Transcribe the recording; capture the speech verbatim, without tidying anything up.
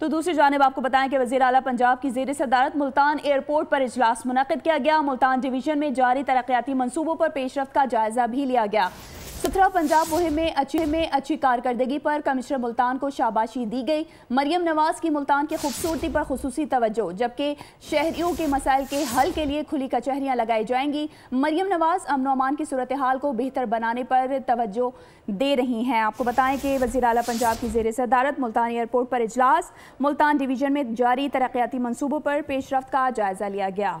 तो दूसरी जानिब आपको बताएं कि वज़ीरे आला पंजाब की ज़ेर सदारत मुल्तान एयरपोर्ट पर इजलास मुनक़िद किया गया। मुल्तान डिवीजन में जारी तरक्याती मनसूबों पर पेशरफ्त का जायज़ा भी लिया गया। सत्रह पंजाब मुहिम में अच्छे में अच्छी कारकर्दगी पर कमिश्नर मुल्तान को शाबाशी दी गई। मरियम नवाज की मुल्तान की खूबसूरती पर खुसूसी तवज्जो, जबकि शहरियों के मसाइल के हल के लिए खुली कचहरियाँ लगाई जाएंगी। मरियम नवाज अमन व अमान की सूरत हाल को बेहतर बनाने पर तवज्जो दे रही हैं। आपको बताएं कि वज़ीरे आला पंजाब की ज़ेर सदारत मुल्तान एयरपोर्ट पर इजलास मुल्तान डिवीज़न में जारी तरक्याती मनसूबों पर पेशरफ्त का जायज़ा लिया गया।